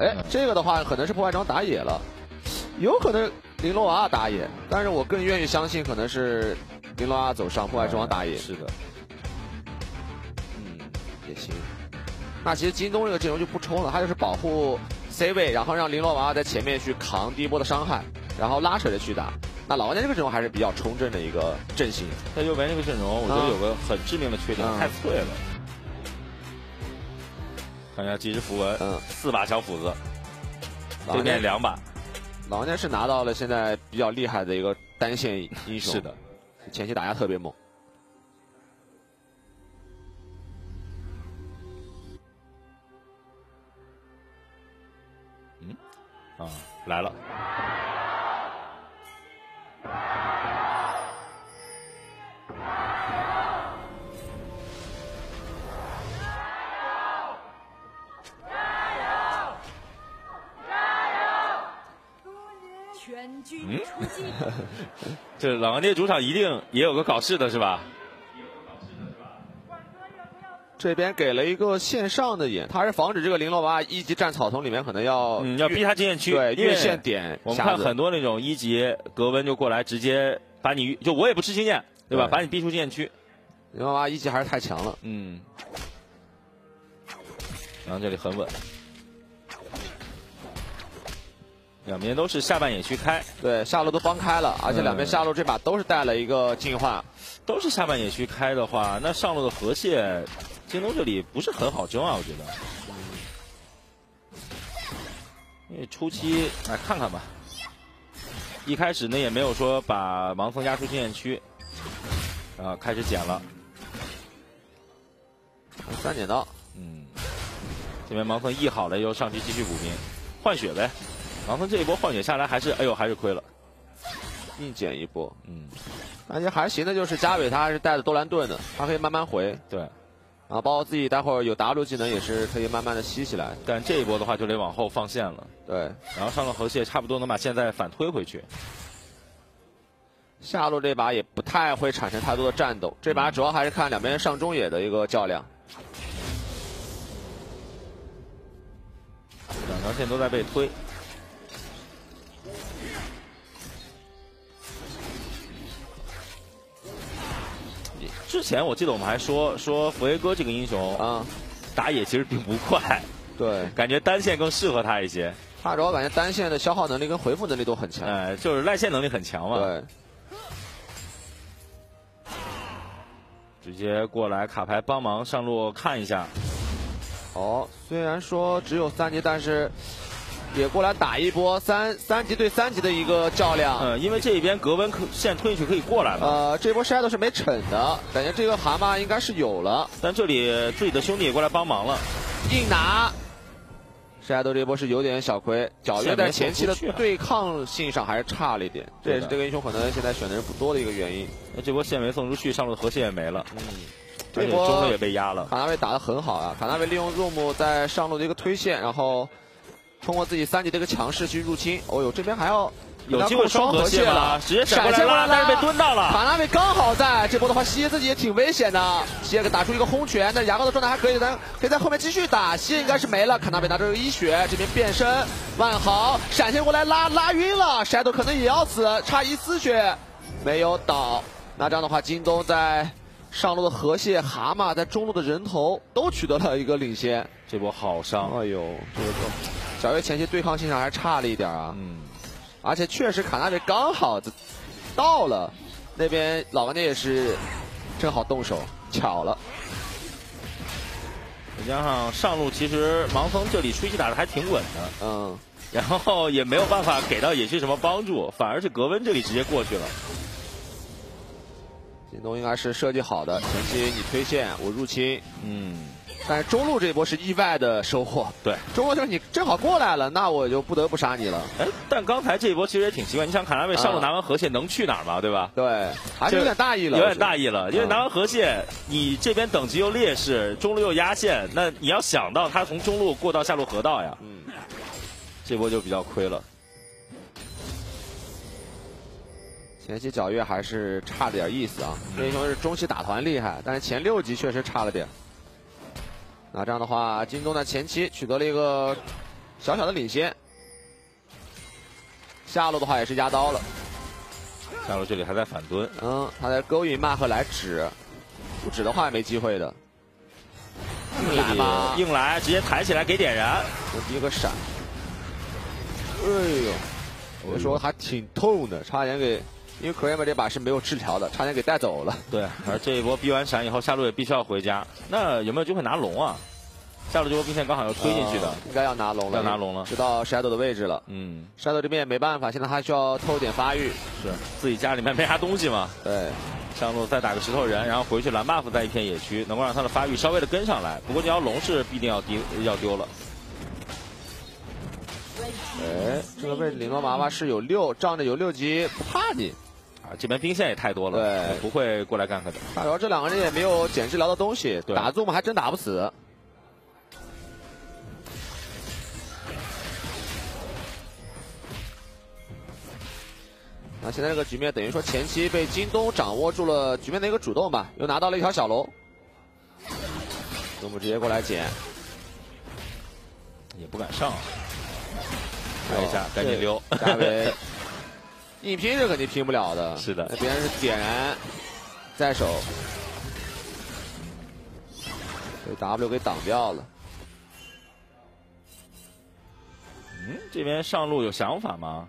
哎，这个的话可能是破坏装打野了，有可能林洛瓦打野，但是我更愿意相信可能是林洛瓦走上破坏装打野。是的，嗯，也行。那其实京东这个阵容就不冲了，他就是保护 C 位，然后让林洛瓦在前面去扛第一波的伤害，然后拉扯着去打。那老王家这个阵容还是比较冲阵的一个阵型。在右边这个阵容，我觉得有个很致命的缺点，太脆了。看一下即时符文，四把小斧子，对面两把。老王家是拿到了现在比较厉害的一个单线英雄，是的，前期打压特别猛。 啊，来了！全军出击！这老王家主场一定也有个搞事的是吧？这边给了一个线上的眼，他是防止这个林洛娃一级站草丛里面，可能要要逼他进线区，对越线点。我们看很多那种一级格温就过来，直接把你就我也不吃经验，对吧？对把你逼出禁区。林洛娃一级还是太强了，嗯。然后这里很稳，两边都是下半野区开，对下路都帮开了，而且两边下路这把都是带了一个净化，都是下半野区开的话，那上路的河蟹。 京东这里不是很好争啊，我觉得，因为初期来看看吧。一开始呢也没有说把盲僧压出禁区，啊，开始捡了，三剪刀，嗯，这边盲僧 E 好了又上去继续补兵，换血呗。盲僧这一波换血下来还是，哎呦还是亏了，硬捡一波，嗯，感觉还行的就是嘉伟他还是带着多兰盾的，他可以慢慢回，对。 啊，包括自己待会儿有 W 技能也是可以慢慢的吸起来，但这一波的话就得往后放线了。对，然后上路河蟹差不多能把现在反推回去。下路这把也不太会产生太多的战斗，这把主要还是看两边上中野的一个较量。两条线都在被推。 之前我记得我们还说佛耶哥这个英雄啊，打野其实并不快，对，感觉单线更适合他一些。他主要感觉单线的消耗能力跟回复能力都很强，哎，就是赖线能力很强嘛。对，直接过来卡牌帮忙上路看一下。哦，虽然说只有三级，但是也过来打一波三级对三级的一个较量。嗯，因为这边格温线推进去可以过来嘛。这波 Shadow 是没逞的，感觉这个蛤蟆应该是有了。但这里自己的兄弟也过来帮忙了，硬拿。Shadow 这波是有点小亏，皎月在前期的对抗性上还是差了一点，这也是这个英雄可能现在选的人不多的一个原因。那这波线没送出去，上路的河蟹也没了。嗯，这波中路也被压了。卡纳维打得很好啊，卡纳维利用 Zoom 在上路的一个推线，然后。 通过自己三级的一个强势去入侵，哦呦，这边还要有机会双河蟹了，直接闪过来拉，但是被蹲到了。卡纳维刚好在这波的话吸自己也挺危险的，吸给打出一个轰拳，但牙膏的状态还可以，咱可以在后面继续打，吸应该是没了。卡纳维拿着一血，这边变身，万豪闪现过来拉晕了，Shadow可能也要死，差一丝血没有倒。那这样的话，京东在上路的河蟹、蛤蟆，在中路的人头都取得了一个领先。这波好伤，哎呦，这个。 小月前期对抗性上还差了一点啊，嗯，而且确实卡纳维刚好到了，那边老王家也是正好动手，巧了。再加上上路其实盲僧这里初期打的还挺稳的，嗯，然后也没有办法给到野区什么帮助，反而是格温这里直接过去了。京东应该是设计好的，前期你推线我入侵，嗯。 但是中路这一波是意外的收获，对，中路就是你正好过来了，那我就不得不杀你了。哎，但刚才这一波其实也挺奇怪，你想卡纳维上路拿完河蟹能去哪儿嘛，对吧？对，还是有点大意了，有点大意了，因为拿完河蟹，你这边等级又劣势，中路又压线，那你要想到他从中路过到下路河道呀，嗯，这波就比较亏了。前期皎月还是差点意思啊，这英雄是中期打团厉害，但是前六级确实差了点。 那这样的话，京东在前期取得了一个小小的领先。下路的话也是压刀了，下路这里还在反蹲，他在勾引骂和来指，不指的话也没机会的。硬来，硬来，直接抬起来给点燃，我第一个闪。哎呦，我说还挺痛的，差点给。 因为 Kramer 这把是没有治疗的，差点给带走了。对，而这一波逼完闪以后，下路也必须要回家。那有没有机会拿龙啊？下路这波兵线刚好要推进去的，应该要拿龙了，要拿龙了，知道 Shadow 的位置了。嗯 ，Shadow 这边也没办法，现在还需要偷点发育。是，自己家里面没啥东西嘛。对，上路再打个石头人，然后回去蓝 buff 在一片野区，能够让他的发育稍微的跟上来。不过这条龙是必定要丢了。 哎，这个位置领个娃娃是有六，仗着有六级不怕你啊！这边兵线也太多了，对，不会过来干他的。大姚这两个人也没有捡治疗的东西，打 Zoom 还真打不死。那现在这个局面等于说前期被京东掌握住了局面的一个主动吧，又拿到了一条小龙，我们直接过来捡，也不敢上。 看一下，赶紧溜！大伟，硬拼是肯定拼不了的。是的，别人是点燃在手，被 W 给挡掉了。嗯，这边上路有想法吗？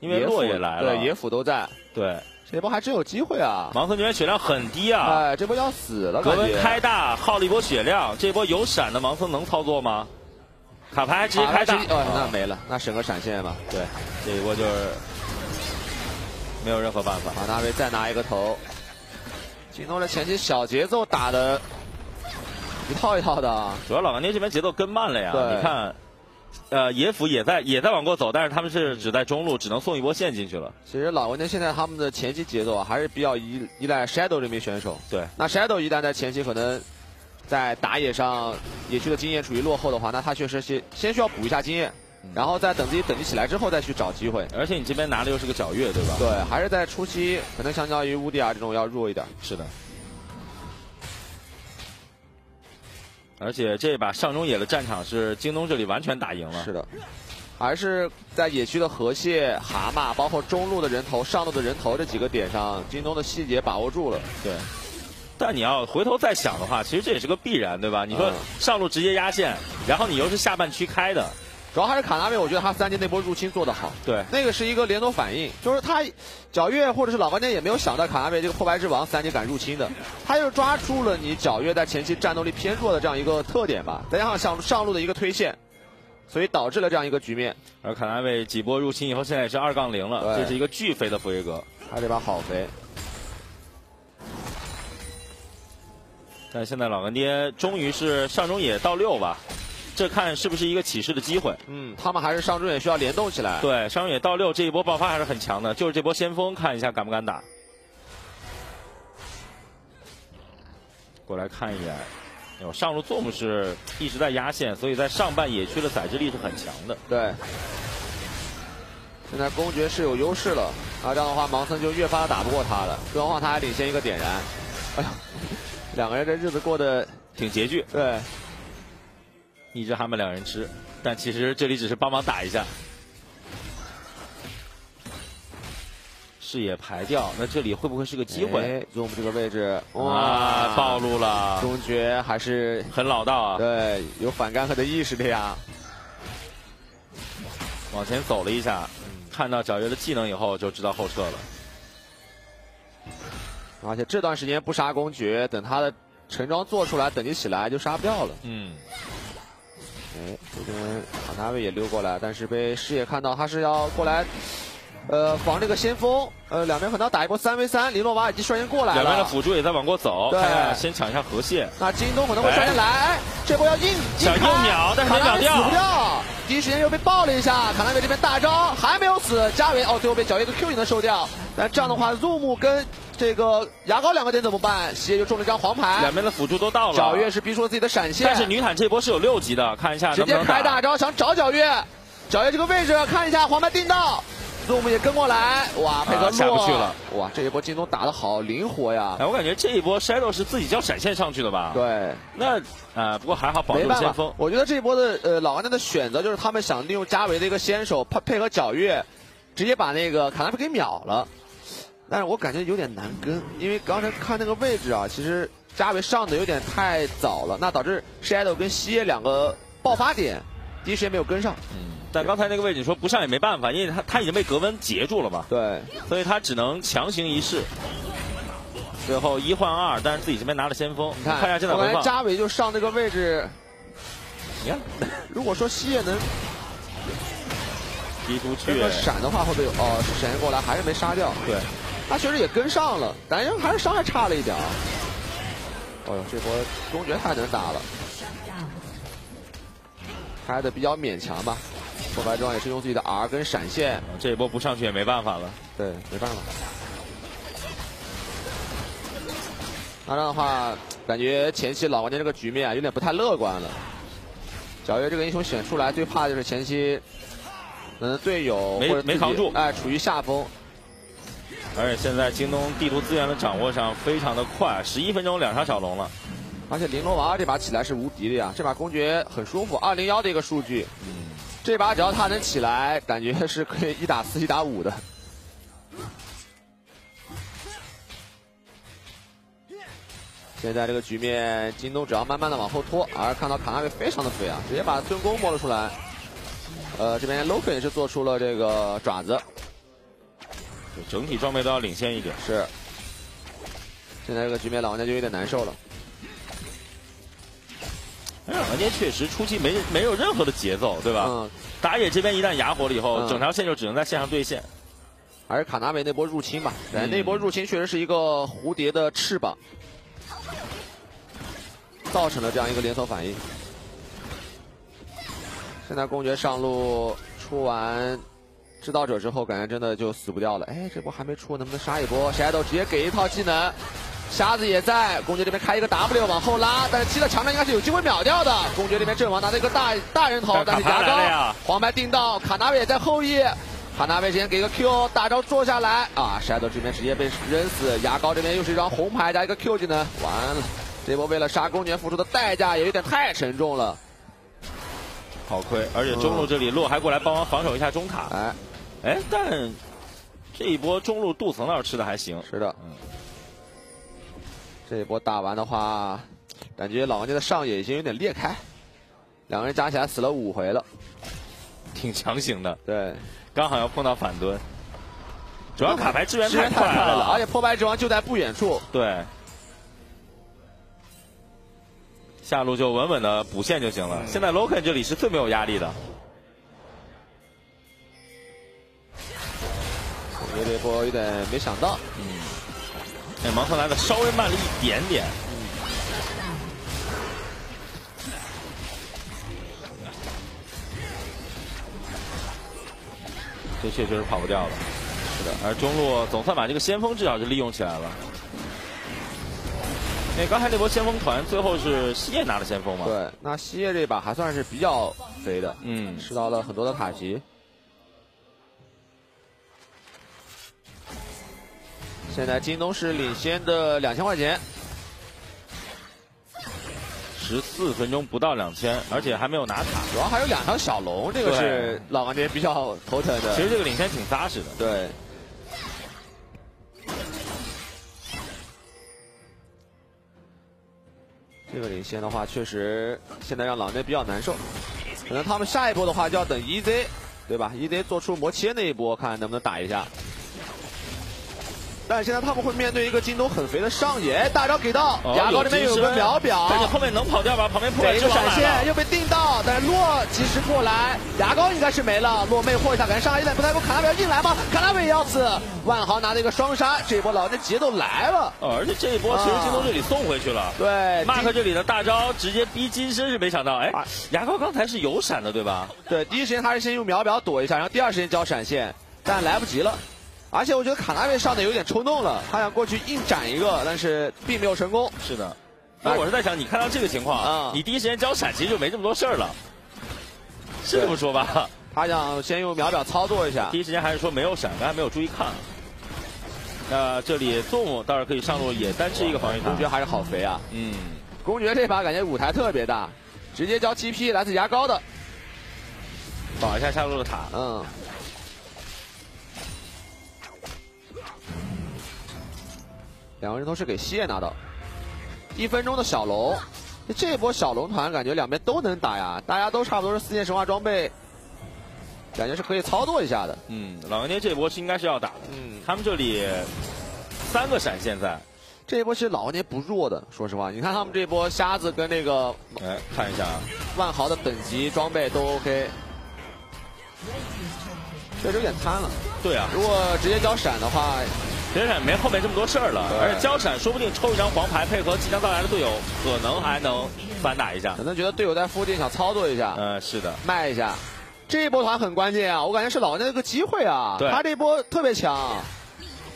因为洛也来了，对，野辅都在。对，这波还真有机会啊！盲僧这边血量很低啊！哎，这波要死了！格温开大耗了一波血量，这波有闪的盲僧能操作吗？ 卡牌直接开大，那没了，那省个闪现吧。对，这一波就是没有任何办法。马大卫再拿一个头，京东这前期小节奏打的一套一套的。主要老顽童这边节奏跟慢了呀。你看，野辅也在往过走，但是他们是只在中路，只能送一波线进去了。其实老顽童现在他们的前期节奏啊，还是比较依赖 Shadow 这名选手。对，那 Shadow 一旦在前期可能。 在打野上，野区的经验处于落后的话，那他确实先需要补一下经验，然后再等自己等级起来之后再去找机会。而且你这边拿的又是个皎月，对吧？对，还是在初期可能相较于乌迪亚这种要弱一点。是的。而且这把上中野的战场是京东这里完全打赢了。是的，还是在野区的河蟹、蛤蟆，包括中路的人头、上路的人头这几个点上，京东的细节把握住了。对。 但你要回头再想的话，其实这也是个必然，对吧？你说上路直接压线，然后你又是下半区开的，主要还是卡纳维，我觉得他3D那波入侵做得好。对，那个是一个连锁反应，就是他皎月或者是老玩家也没有想到卡纳维这个破败之王3D敢入侵的，他又抓住了你皎月在前期战斗力偏弱的这样一个特点吧，再加上上路的一个推线。 所以导致了这样一个局面，而卡纳维几波入侵以后，现在也是2-0了，这是一个巨肥的弗雷格，他这把好肥。 但现在老干爹终于是上中野到6吧，这看是不是一个起势的机会？嗯，他们还是上中野需要联动起来。对，上中野到6这一波爆发还是很强的，就是这波先锋看一下敢不敢打。过来看一眼，有上路Zoom是一直在压线，所以在上半野区的载制力是很强的。对，现在公爵是有优势了，啊，这样的话盲僧就越发打不过他了，不然的话他还领先一个点燃。哎呀。 两个人这日子过得挺拮据，对，一只蛤蟆两人吃，但其实这里只是帮忙打一下，视野排掉，那这里会不会是个机会？哎、Zoom 这个位置，哇，暴露了，公爵还是很老道啊，对，有反干和的意识的呀。往前走了一下，看到皎月的技能以后就知道后撤了。 而且这段时间不杀公爵，等他的成装做出来，等级起来就杀不掉了。嗯。哎，这边卡纳维也溜过来，但是被视野看到他是要过来，防这个先锋。两边可能要打一波3v3，林诺娃已经率先过来了。两边的辅助也在往过走，对，先抢一下河蟹。那京东可能会率先来，哎，这波要硬想硬秒，但是没秒掉，死不掉。第一时间又被爆了一下，卡纳维这边大招还没有死，加维哦，最后被皎月一个 Q 技能收掉。但这样的话 ，Zoom 跟 这个牙膏两个点怎么办？邪就中了一张黄牌，两边的辅助都到了。皎月是逼出了自己的闪现，但是女坦这波是有6级的，看一下能不能打。直接开大招想找皎月，皎月这个位置看一下黄牌定到， Zoom 也跟过来，哇，配合下不去了，哇，这一波进攻打得好灵活呀！哎，我感觉这一波 Shadow 是自己叫闪现上去的吧？对，那不过还好保住先锋。我觉得这一波的老玩家的选择就是他们想利用加维的一个先手配合皎月，直接把那个卡纳菲给秒了。但是我感觉有点难跟，因为刚才看那个位置啊，其实加维上的有点太早了，那导致 Shadow 跟西野两个爆发点第一时间没有跟上。嗯。 但刚才那个位置说不上也没办法，因为他已经被格温截住了嘛，对，所以他只能强行一试。最后一换二，但是自己这边拿了先锋。你看一下现在回放，加维就上这个位置。你看，如果说西野能踢出去，闪的话会不会有？哦，闪现过来还是没杀掉。对，他确实也跟上了，但是还是伤害差了一点啊。哦呦，这波公爵太能打了，开的比较勉强吧。 破白装也是用自己的 R 跟闪现，这一波不上去也没办法了。对，没办法。那这样的话，感觉前期老玩家这个局面啊，有点不太乐观了。皎月这个英雄选出来，最怕就是前期，队友没扛住，哎，处于下风。而且现在京东地图资源的掌握上非常的快，11分钟2杀小龙了。而且玲珑娃娃这把起来是无敌的呀，这把公爵很舒服，201的一个数据。嗯 这把只要他能起来，感觉是可以1打4、1打5的。现在这个局面，京东只要慢慢的往后拖，而看到卡纳维非常的肥啊，直接把盾弓摸了出来。这边 Loken 也是做出了这个爪子，整体装备都要领先一点。是。现在这个局面，老玩家就有点难受了。 哎，老玩家确实初期没有任何的节奏，对吧？嗯。打野这边一旦哑火了以后，整条线就只能在线上对线。还是卡纳维那波入侵吧，对，那波入侵确实是一个蝴蝶的翅膀，造成了这样一个连锁反应。现在公爵上路出完制造者之后，感觉真的就死不掉了。哎，这波还没出，能不能杀一波 ？Shadow 直接给一套技能。 瞎子也在，公爵这边开一个 W 往后拉，但是踢到墙上应该是有机会秒掉的。公爵这边阵亡拿了一个大人头，但是牙膏黄牌定到，卡纳维也在后羿，卡纳维之前给一个 Q 大招做下来啊，Shadow这边直接被扔死，牙膏这边又是一张红牌加一个 Q 技能，完了，这波为了杀公爵付出的代价也有点太沉重了，好亏，而且中路这里洛还过来帮忙防守一下中塔，哎，但这一波中路镀层倒是吃的还行，是的，嗯。 这一波打完的话，感觉老王家的上野已经有点裂开，两个人加起来死了5回了，挺强行的。对，刚好要碰到反蹲，主要卡牌支援太快了，而且破白之王就在不远处。对，下路就稳稳的补线就行了。现在 Loken 这里是最没有压力的。我觉得这波有点没想到。嗯。 哎，盲从来的稍微慢了一点点。这确实是跑不掉了。是的，而中路总算把这个先锋至少是利用起来了。那刚才那波先锋团最后是西叶拿了先锋嘛？对，那西叶这把还算是比较肥的，嗯，吃到了很多的塔级。 现在京东是领先的2000块钱，14分钟不到2000，而且还没有拿塔，主要还有2条小龙，这个是老王这比较头疼的。其实这个领先挺扎实的。对。这个领先的话，确实现在让老王这比较难受，可能他们下一波的话就要等 EZ， 对吧 ？EZ 做出魔切那一波，看能不能打一下。 但是现在他们会面对一个京东很肥的上野，大招给到，牙膏这边有个秒表，但是后面能跑掉吧？旁边破白之王闪现又被定到，但是洛及时过来，牙膏应该是没了，洛魅惑一下，感觉伤害有点不太够，卡纳维要进来吗？卡纳维也要死，万豪拿了一个双杀，这一波老人节奏来了，而且这一波其实京东这里送回去了，对，马克这里的大招直接逼金身是没想到，哎，牙膏刚才是有闪的对吧？对，第一时间他是先用秒表躲一下，然后第二时间交闪现，但来不及了。 而且我觉得卡纳维上的有点冲动了，他想过去硬斩一个，但是并没有成功。是的，那我是在想，你看到这个情况，你第一时间交闪其实就没这么多事儿了，是这么说吧？他想先用秒表操作一下。第一时间还是说没有闪，还没有注意看。那这里纵倒是可以上路，也单吃一个防御塔。公爵还是好肥啊！嗯，公爵这把感觉舞台特别大，直接交 TP 来自牙膏的，保一下下路的塔。嗯。 两个人都是给谢拿到，1分钟的小龙，这波小龙团感觉两边都能打呀，大家都差不多是4件神话装备，感觉是可以操作一下的。嗯，老杨爹这波是应该是要打的。嗯，他们这里3个闪现在，这一波其实老杨爹不弱的，说实话，你看他们这波瞎子跟那个，哎，看一下啊，万豪的等级装备都 OK， 确实有点贪了。对啊，如果直接交闪的话。 别闪没后面这么多事儿了，而且交闪说不定抽一张黄牌，配合即将到来的队友，可能还能反打一下。可能觉得队友在附近想操作一下，是的，卖一下。这一波团很关键啊，我感觉是老聂的一个机会啊，他这波特别强。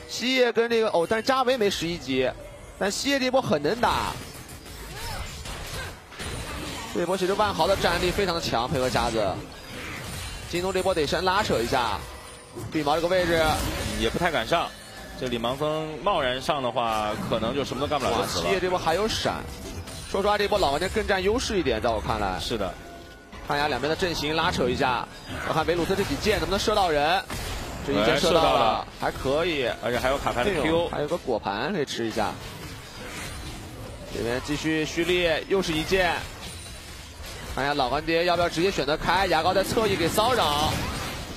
西叶跟这个哦，但是加维没11级，但西叶这波很能打。这波其实万豪的战力非常的强，配合瞎子，京东这波得先拉扯一下，绿毛这个位置也不太敢上。 这里盲僧贸然上的话，可能就什么都干不了，就死了。七叶这波还有闪，说实话，这波老玩家更占优势一点，在我看来。是的，看一下两边的阵型拉扯一下，我看维鲁特这几箭能不能射到人。这一箭射到了，还可以，而且还有卡牌的 Q， 还有个果盘可以吃一下。这边继续蓄力，又是一箭。看一下老干爹要不要直接选择开牙膏在侧翼给骚扰。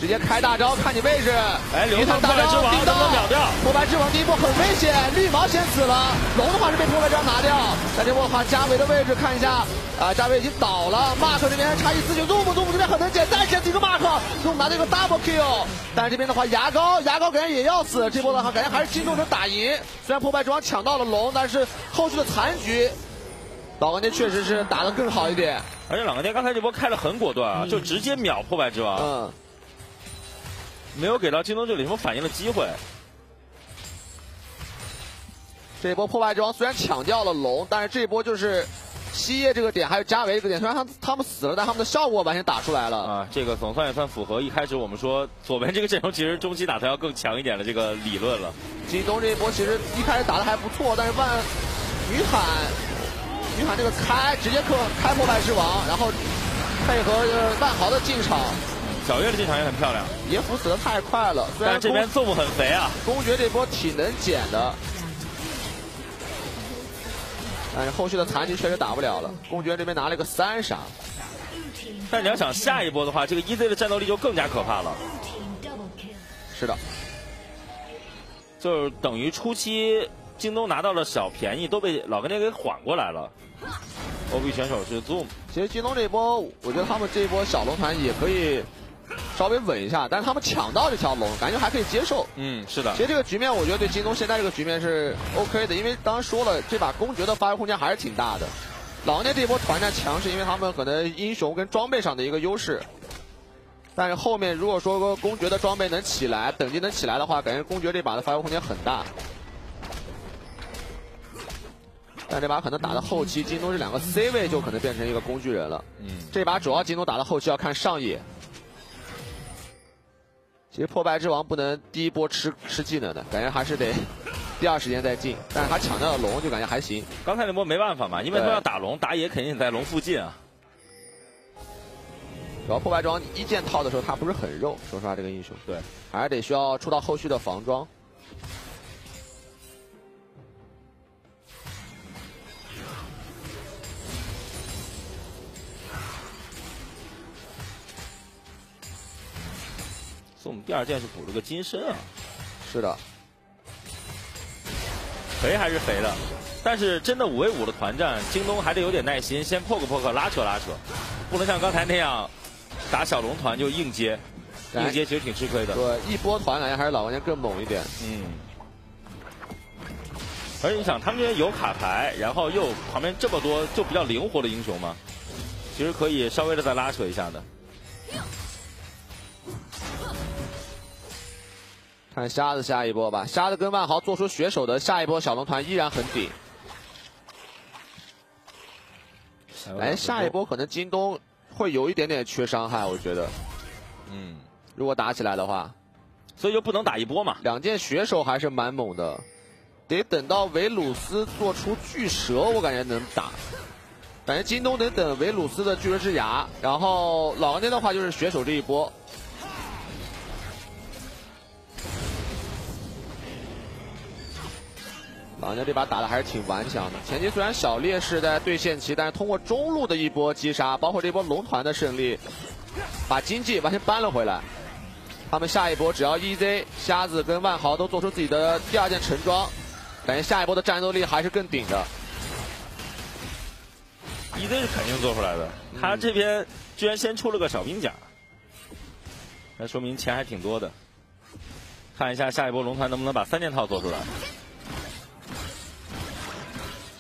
直接开大招，看你位置。哎，流淌大招，叮当秒掉。破败之王第一波很危险，绿毛先死了。龙的话是被破败之王拿掉。在这波的话，加维的位置看一下，啊，加维已经倒了。Mark 这边还差149 ，Zoom 这边很能捡，再捡几个 Mark，Zoom 拿到一个 double kill。但是这边的话，牙膏感觉也要死。这波的话，感觉还是京东能打赢。虽然破败之王抢到了龙，但是后续的残局，老干爹确实是打得更好一点。而且老干爹刚才这波开得很果断啊，就直接秒破败之王。嗯。 没有给到京东这里什么反应的机会。这一波破败之王虽然抢掉了龙，但是这一波就是西叶这个点还有加维这个点，虽然他们死了，但他们的效果完全打出来了。啊，这个总算也算符合一开始我们说左边这个阵容其实中期打团要更强一点的这个理论了。京东这一波其实一开始打的还不错，但是万女喊这个开直接开破败之王，然后配合万豪的进场。 小月的这场也很漂亮，野辅死的太快了，但这边纵很肥啊。公爵这波体能减的，但是后续的残局确实打不了了。公爵这边拿了个3杀，但你要想下一波的话，这个 EZ 的战斗力就更加可怕了。是的，就是等于初期京东拿到了小便宜，都被老干爹给缓过来了。 OB 选手是 Zoom， 其实京东这一波，我觉得他们这一波小龙团也可以。 稍微稳一下，但是他们抢到这条龙，感觉还可以接受。嗯，是的。其实这个局面，我觉得对京东现在这个局面是 OK 的，因为当时说了，这把公爵的发挥空间还是挺大的。老聂这波团战强，是因为他们可能英雄跟装备上的一个优势。但是后面如果说公爵的装备能起来，等级能起来的话，感觉公爵这把的发挥空间很大。但这把可能打到后期，京东这2个 C 位就可能变成一个工具人了。嗯，这把主要京东打到后期要看上野。 其实破败之王不能第一波吃技能的，感觉还是得第二时间再进。但是他抢到了龙，就感觉还行。刚才那波没办法嘛，因为他要打龙，打野肯定在龙附近啊。主要破败之王一剑套的时候，他不是很肉，说实话这个英雄。对，还是得需要出到后续的防装。所以我们第2件是补了个金身啊，是的，肥还是肥的，但是真的5v5的团战，京东还得有点耐心，先破克拉扯拉扯，不能像刚才那样打小龙团就硬接，硬接其实挺吃亏的。对，一波团感觉还是老玩家更猛一点。嗯，而且你想，他们这边有卡牌，然后又旁边这么多就比较灵活的英雄嘛，其实可以稍微的再拉扯一下的。 看瞎子下一波吧，瞎子跟万豪做出血手的下一波小龙团依然很顶。哎，下一波可能京东会有一点点缺伤害，我觉得。嗯，如果打起来的话，所以就不能打一波嘛。两件血手还是蛮猛的，得等到维鲁斯做出巨蛇，我感觉能打。感觉京东得等维鲁斯的巨蛇之牙，然后老王家的话就是血手这一波。 老娘这把打的还是挺顽强的。前期虽然小劣势在对线期，但是通过中路的一波击杀，包括这波龙团的胜利，把经济完全扳了回来。他们下一波只要 EZ 瞎子跟万豪都做出自己的第二件橙装，感觉下一波的战斗力还是更顶的。EZ 是肯定做出来的，他这边居然先出了个小兵甲，那说明钱还挺多的。看一下下一波龙团能不能把三件套做出来。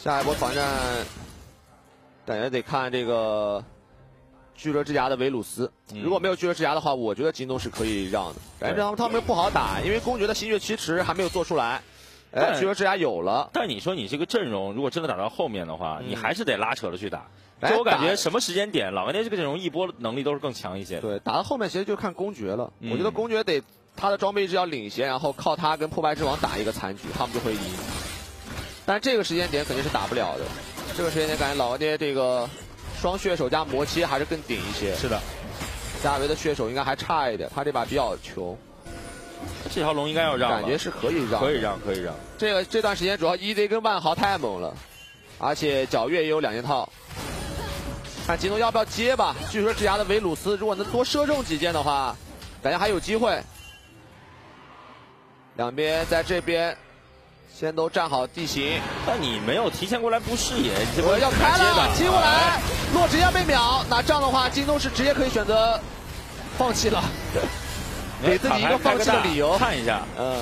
下一波团战，感觉得看这个巨蛇之牙的维鲁斯。如果没有巨蛇之牙的话，我觉得京东是可以让的。感觉他们不好打，因为公爵的新月其实还没有做出来。哎，巨蛇之牙有了。但你说你这个阵容，如果真的打到后面的话，你还是得拉扯着去打。就我感觉什么时间点，老干爹这个阵容一波能力都是更强一些。对，打到后面其实就看公爵了。我觉得公爵得他的装备一直要领先，然后靠他跟破败之王打一个残局，他们就会赢。 但这个时间点肯定是打不了的。这个时间点感觉老干爹这个双血手加魔切还是更顶一些。是的，大维的血手应该还差一点，他这把比较穷。这条龙应该要让，感觉是可以让，可以让，可以让。这个这段时间主要 EZ 跟万豪太猛了，而且皎月也有两件套。看京东要不要接吧？据说之牙的维鲁斯如果能多射中几件的话，感觉还有机会。两边在这边。 先都站好地形，但你没有提前过来不视野，我要开了，接过来，洛直接被秒。拿这样的话，京东是直接可以选择放弃了，给自己一个放弃的理由。看一下，嗯，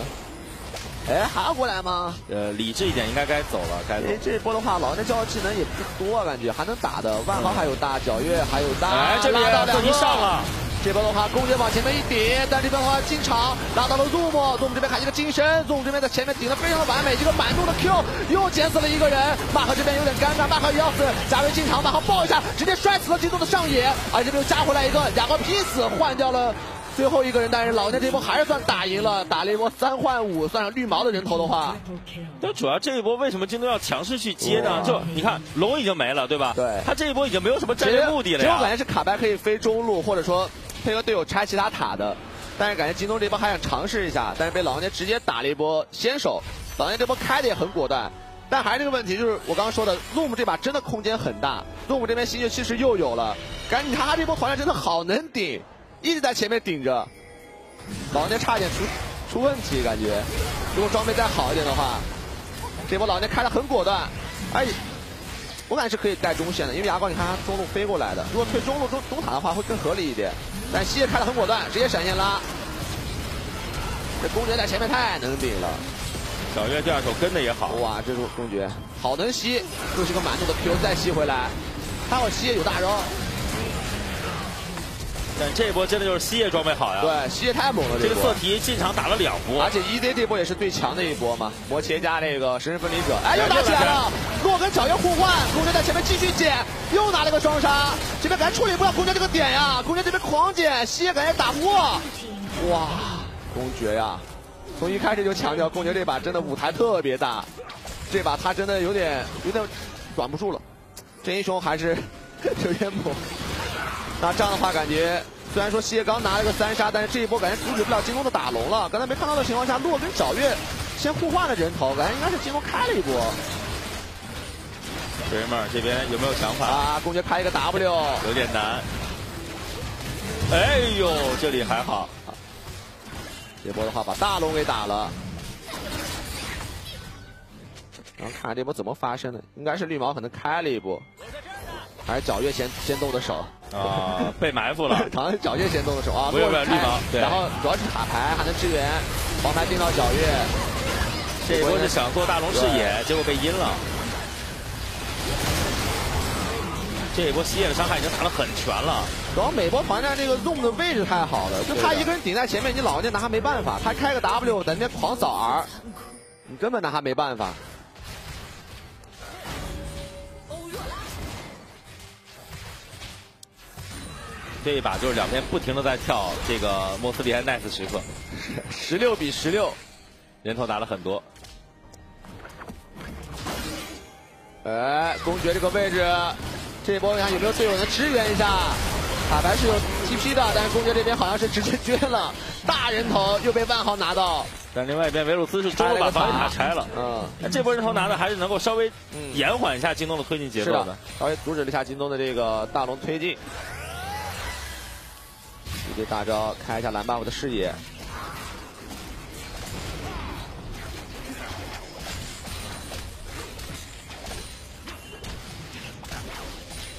哎，还要过来吗？理智一点，应该该走了，该走。哎，这波的话，老人的交换技能也不多，感觉还能打的。万豪还有大，皎月还有大，哎，这边都已经上了。 这波的话，公爵往前面一顶，但这边的话进场拉到了 Zoom 这边喊一个金身 ，Zoom 这边在前面顶的非常的完美，一个满怒的 Q 又捡死了一个人，马赫这边有点尴尬，马赫也要死，贾维进场，马赫抱一下，直接摔死了京东的上野，而这边又加回来一个雅各劈死，换掉了最后一个人，但是老爹这波还是算打赢了，打了一波3换5，算上绿毛的人头的话，但主要这一波为什么京东要强势去接呢？就你看龙已经没了，对吧？对，他这一波已经没有什么战略目的了呀。我感觉是卡白可以飞中路，或者说。 配合队友拆其他塔的，但是感觉京东这波还想尝试一下，但是被老王家直接打了一波先手。老王家这波开的也很果断，但还是这个问题，就是我刚刚说的 ，Zoom 这把真的空间很大。Zoom 这边新月其实又有了，感觉你看他这波团战真的好能顶，一直在前面顶着。老王家差一点出问题，感觉如果装备再好一点的话，这波老王家开的很果断，哎。 我感觉是可以带中线的，因为牙膏你看他中路飞过来的，如果推中路中塔的话会更合理一点。但西野开的很果断，直接闪现拉。这公爵在前面太能顶了，小月第二手跟的也好。哇，这是公爵好能吸，又是个蛮怒的 Q 再吸回来，还有西野有大招。但这波真的就是西野装备好呀，对，西野太猛了。这个瑟提进场打了2波，而且 EZ 这波也是最强的一波嘛，魔切加那个神圣分离者，哎，又打起来了。 洛跟皎月互换，公爵在前面继续捡，又拿了个双杀。这边感觉处理不了公爵这个点呀，公爵这边狂捡，西野感觉打不过。哇，公爵呀，从一开始就强调公爵这把真的舞台特别大，这把他真的有点管不住了。这英雄还是有点猛。那这样的话，感觉虽然说西野刚拿了个3杀，但是这一波感觉阻止不了京东的打龙了。刚才没看到的情况下，洛跟皎月先互换了人头，感觉应该是京东开了一波。 哥们儿这边有没有想法啊？公爵开一个 W， 有点难。哎呦，这里还好。这波的话把大龙给打了，然后看这波怎么发生的，应该是绿毛可能开了一波，还是皎月先动的手啊？被埋伏了，好像皎月先动的手啊。不用不用，绿毛。对。然后主要是卡牌还能支援，黄牌盯到皎月。这波是想做大龙视野，结果被阴了。 这一波西野的伤害已经打得很全了，主要每波团战这个 Zoom 的位置太好了，就他一个人顶在前面，你老人家拿他没办法，他开个 W 在那边狂扫 R， 你根本拿他没办法。这一把就是两边不停的在跳这个莫斯利安 nice 时刻，16比16，人头拿了很多。哎，公爵这个位置，这波看有没有队友能支援一下？卡牌是有 TP 的，但是公爵这边好像是直接撅了，大人头又被万豪拿到。 但另外一边，维鲁斯是中路把防御塔拆了。嗯，这波人头拿的还是能够稍微延缓一下京东的推进节奏的，稍微阻止了一下京东的这个大龙推进。一对大招开一下蓝 buff 的视野。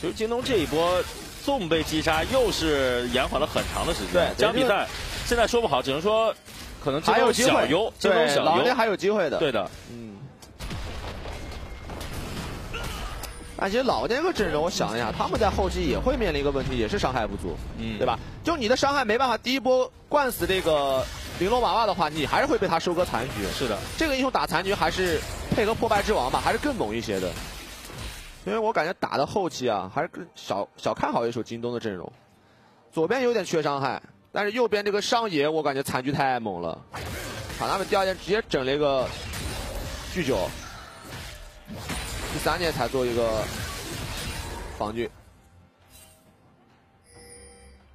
其实京东这一波纵被击杀，又是延缓了很长的时间。对，这场比赛现在说不好，只能说。 可能还有机会，对，老爹还有机会的，对的，嗯。哎，其实老爹这个阵容，我想一下，他们在后期也会面临一个问题，也是伤害不足，嗯，对吧？就你的伤害没办法，第一波灌死这个玲珑娃娃的话，你还是会被他收割残局。是的，这个英雄打残局还是配合破败之王吧，还是更猛一些的。因为我感觉打到后期啊，还是小看好一手京东的阵容，左边有点缺伤害。 但是右边这个上野，我感觉残局太猛了，把他们第二件直接整了一个巨九，第三件才做一个防具。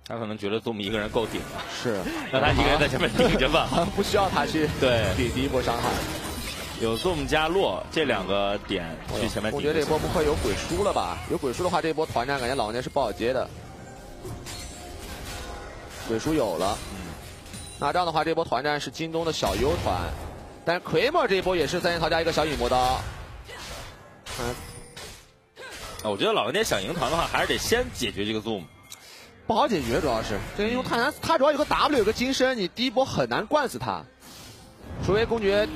他可能觉得Zoom一个人够顶了，是让他一个人在前面顶着吧，不需要他去对顶第一波伤害。有Zoom加洛这两个点去前面顶。我觉得这波不会有鬼叔了吧？有鬼叔的话，这波团战感觉老年是不好接的。 鬼叔有了，那这样的话，这波团战是京东的小优团，但是Kramer这一波也是三件套加一个小影魔刀。我觉得老爹想赢团的话，还是得先解决这个 Zoom， 不好解决主要是这个英雄太难，他主要有个 W 有个金身，你第一波很难灌死他，除非公爵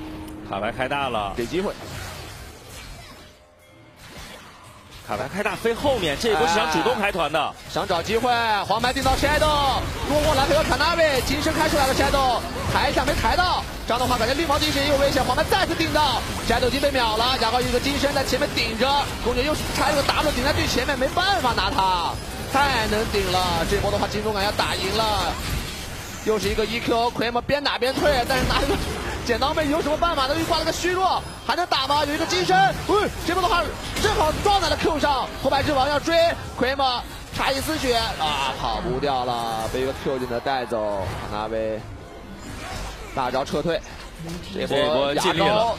卡牌开大了给机会。 卡牌开大飞后面，这一波是想主动开团的，想找机会。黄牌定到 Shadow， 落后蓝配合卡纳瑞，金身开出来了 Shadow， 抬一下没抬到。这样的话，感觉绿毛金身也有危险。黄牌再次定到 ，Shadow 已经被秒了，然后一个金身在前面顶着，公爵又插一个 W 顶在最前面，没办法拿他，太能顶了。这波的话，京东感觉打赢了，又是一个 EQ， Kramer边打边退，但是拿一个剪刀妹有什么办法呢？又挂了个虚弱。 还能打吗？有一个金身，这波的话正好撞在了 Q 上，破败之王要追，Kramer差一丝血啊，跑不掉了，被一个 Q 技能带走，拿威大招撤退，这波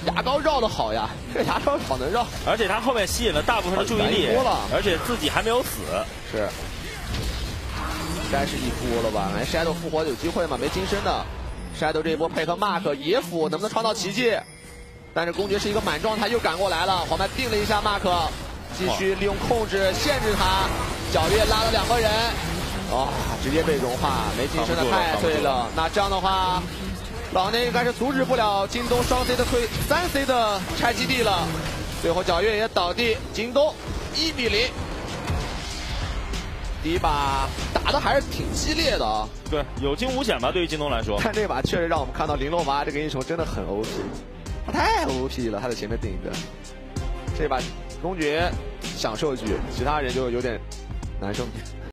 牙膏绕的好呀，这牙膏好能绕，而且他后面吸引了大部分的注意力，而且自己还没有死，是，应该是一波了吧？哎 ，Shadow 复活有机会吗？没金身的 ，Shadow 这一波配合 Mark 野辅能不能创造奇迹？ 但是公爵是一个满状态，又赶过来了。黄牌定了一下 Mark， 继续利用控制限制他，皎月拉了两个人，直接被融化，没金身的太碎了。那这样的话，老内应该是阻止不了京东双 C 的推三 C 的拆基地了。最后皎月也倒地，京东1比0。第一把打的还是挺激烈的啊，对，有惊无险吧，对于京东来说。但这把确实让我们看到玲珑娃这个英雄真的很 OP。 他太 OP 了，他在前面顶着，这把公爵享受局，其他人就有点难受。